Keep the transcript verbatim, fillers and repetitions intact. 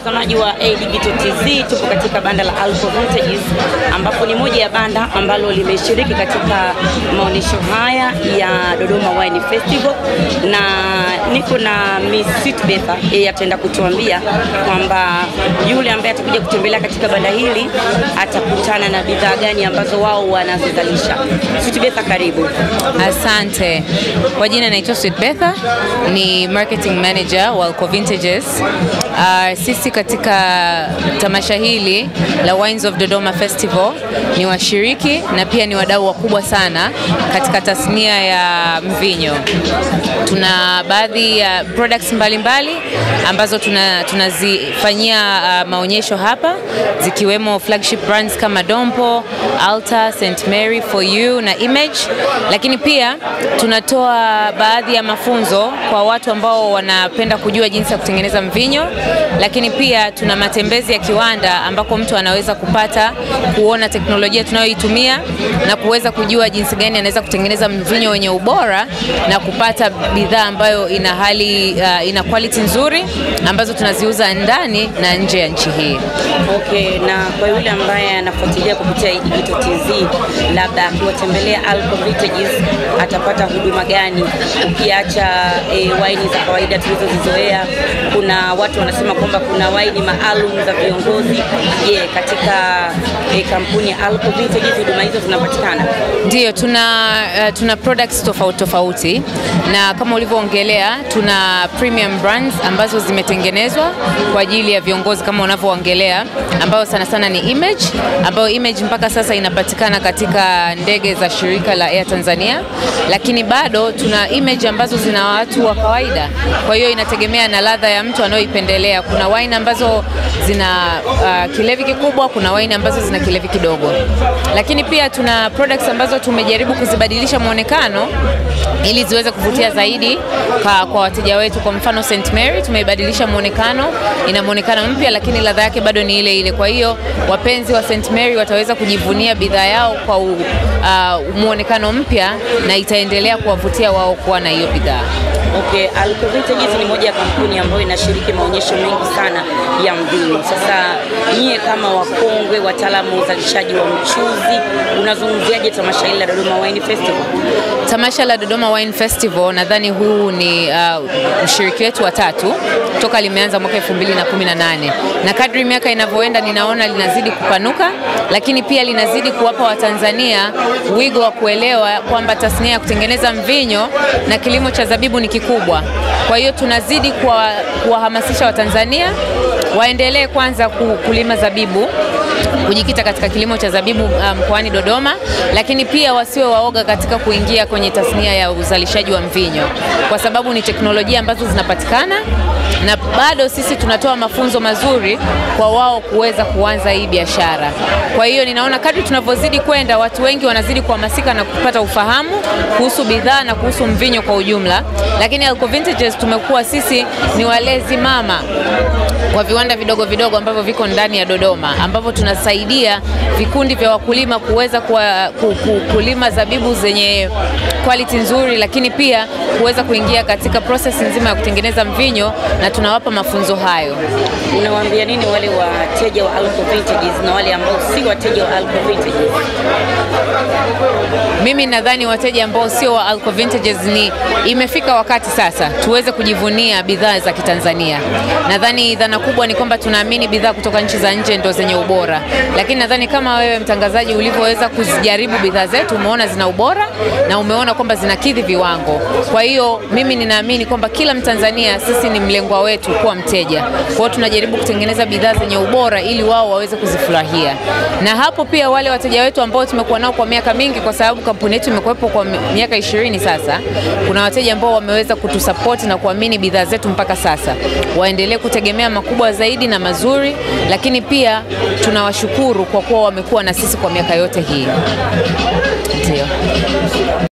Mtazamaji wa A D Digital T V, tupo katika banda la Alco Vintage ambapo ni moja ya banda ambalo limeshiriki katika maonesho haya ya Dodoma Wine Festival, na niko na Miss Sweet Betha. Yeye ataenda kutuambia kwamba yule ambaye atakuja kutembelea katika banda hili atakutana na bidhaa gani ambazo wao wanazalisha. Sweet Betha, karibu. Asante. Kwa jina naitwa Sweet Betha, ni marketing manager wa Alco Vintage. Uh, sisi katika tamasha hili la Wines of Dodoma Festival ni washiriki na pia ni wadau wakubwa sana katika tasnia ya mvinyo. Tuna baadhi ya products mbalimbali mbali, ambazo tuna tunazifanyia uh, maonyesho hapa, zikiwemo flagship brands kama Dompo, Alta, St Mary for You na Image, lakini pia tunatoa baadhi ya mafunzo kwa watu ambao wanapenda kujua jinsi ya kutengeneza mvinyo, lakini pia tuna matembezi ya kiwanda ambako mtu anaweza kupata kuona teknolojia tunayoitumia na kuweza kujua jinsi gani anaweza kutengeneza mvinyo wenye ubora na kupata bidhaa ambayo ina hali uh, ina quality nzuri ambazo tunaziuza ndani na nje ya nchi hii. Okay, na kwa yule ambaye anafuatilia kupitia I T V, labda akiwatembelea Alco Vintage atapata huduma gani ukiacha e, wine za kawaida tulizozoea? Kuna watu wanasema kwamba kuna wine maalum za viongozi. Je, yeah, katika e, kampuni ya Alco Vintage huduma hizo zinapatikana? Ndio, tuna uh, tuna products tofauti tofauti, na kama ulivyoongelea tuna premium brands ambazo zimetengenezwa kwa ajili ya viongozi kama unavyoongelea, ambao sana sana ni Image, ambao Image mpaka sasa inapatikana katika ndege za shirika la Air Tanzania, lakini bado tuna Image ambazo zina watu wa kawaida. Kwa hiyo inategemea na ladha ya mtu anayoipendelea. Kuna wine ambazo zina uh, kilevi kikubwa, kuna wine ambazo zina kilevi kidogo. Lakini pia tuna products ambazo tumejaribu kuzibadilisha muonekano ili ziweze kuvutia zaidi kwa, kwa wateja wetu. Kwa mfano Saint Mary tumeibadilisha muonekano, ina muonekano mpya lakini ladha yake bado ni ile ile. Kwa hiyo wapenzi wa Saint Mary wataweza kujivunia bidhaa yao kwa u, uh, muonekano mpya na itaendelea kuwavutia wao kuwa na hiyo bidhaa. Okay, Alco Vintage ni moja ya kampuni ambayo inashiriki maonyesho mengi sana ya mvinyo. Sasa nyie kama wakongwe wataalamu uzalishaji wa mchuzi, unazungumziaje tamasha la Dodoma Wine Festival? Tamasha la Dodoma Wine Festival nadhani huu ni uh, ushiriki wetu wa tatu toka limeanza mwaka elfu mbili na kumi na nane, na kadri miaka inavyoenda ninaona linazidi kupanuka, lakini pia linazidi kuwapa Watanzania wigo wa kuelewa kwamba tasnia ya kutengeneza mvinyo na kilimo cha zabibu ni kikubwa. Kwa hiyo tunazidi kuwahamasisha Watanzania waendelee kwanza kulima zabibu, kujikita katika kilimo cha zabibu mkoani um, Dodoma, lakini pia wasiwe waoga katika kuingia kwenye tasnia ya uzalishaji wa mvinyo, kwa sababu ni teknolojia ambazo zinapatikana na bado sisi tunatoa mafunzo mazuri kwa wao kuweza kuanza hii biashara. Kwa hiyo ninaona kadri tunavozidi kwenda watu wengi wanazidi kuhamasika na kupata ufahamu kuhusu bidhaa na kuhusu mvinyo kwa ujumla. Lakini Alco Vintage tumekuwa sisi ni walezi mama kwa viwanda vidogo vidogo ambavyo viko ndani ya Dodoma, ambavyo tunasaidia vikundi vya wakulima kuweza ku, ku, kulima zabibu zenye quality nzuri, lakini pia kuweza kuingia katika process nzima ya kutengeneza mvinyo, na tunawapa mafunzo hayo. Unawaambia nini wale wateja wa Alco Vintage na wale ambao si wateja wa Alco Vintage? Mimi nadhani wateja ambao sio wa Alco Vintage ni imefika wakati sasa tuweze kujivunia bidhaa za Kitanzania. Nadhani dhana kubwa ni kwamba tunaamini bidhaa kutoka nchi za nje ndo zenye ubora. Lakini nadhani kama wewe mtangazaji ulivyoweza kuzijaribu bidhaa zetu umeona zina ubora na umeona kwamba zinakidhi viwango. Kwa hiyo mimi ninaamini kwamba kila Mtanzania sisi ni mlengwa wetu kuwa mteja. Kwa hiyo tunajaribu kutengeneza bidhaa zenye ubora ili wao waweze kuzifurahia. Na hapo pia wale wateja wetu ambao tumekuwa nao kwa miaka mingi, kwa sababu kampuni yetu imekuwepo kwa miaka ishirini sasa, kuna wateja ambao wameweza kutusupport na kuamini bidhaa zetu mpaka sasa. Waendelee kutegemea makubwa zaidi na mazuri, lakini pia tunawashukuru kwa kuwa wamekuwa na sisi kwa miaka yote hii. Ndio.